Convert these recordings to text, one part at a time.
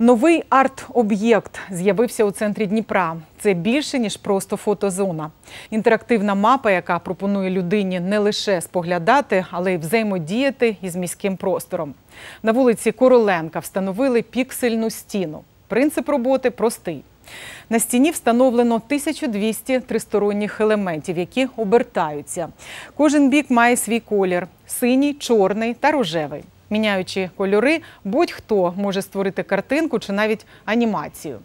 Новий арт-об'єкт з'явився у центрі Дніпра. Це більше, ніж просто фотозона. Інтерактивна мапа, яка пропонує людині не лише споглядати, але й взаємодіяти із міським простором. На вулиці Короленка встановили піксельну стіну. Принцип роботи простий. На стіні встановлено 1200 тристоронніх елементів, які обертаються. Кожен бік має свій колір – синій, чорний та рожевий. Міняючи кольори, будь-хто може створити картинку чи навіть анімацію.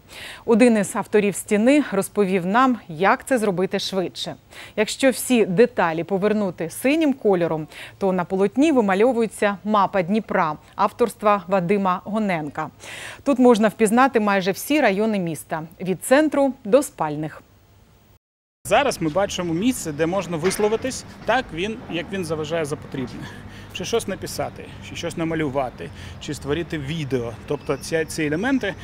Один із авторів стіни розповів нам, як це зробити швидше. Якщо всі деталі повернути синім кольором, то на полотні вимальовується мапа Дніпра авторства Вадима Гоненка. Тут можна впізнати майже всі райони міста – від центру до спальних. Зараз ми бачимо місце, де можна висловитись так, як він заважає за потрібне. Чи щось написати, чи щось намалювати, чи створити відео. Тобто ці елементи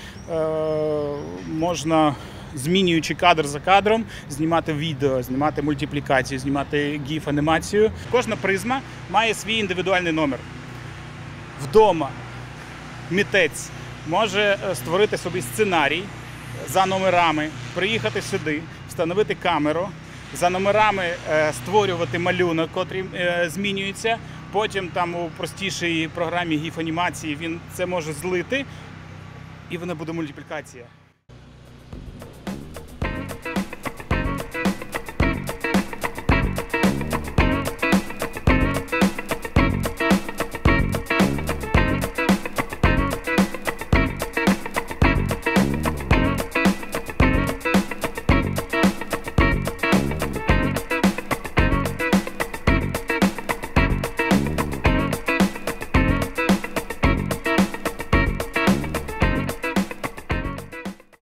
можна, змінюючи кадр за кадром, знімати відео, знімати мультиплікацію, знімати гіф-анімацію. Кожна призма має свій індивідуальний номер. Вдома митець може створити собі сценарій за номерами, приїхати сюди, встановити камеру, за номерами створювати малюнок, котрий змінюється. Потім там у простішій програмі гіф-анімації він це може злити, і вона буде мультиплікація.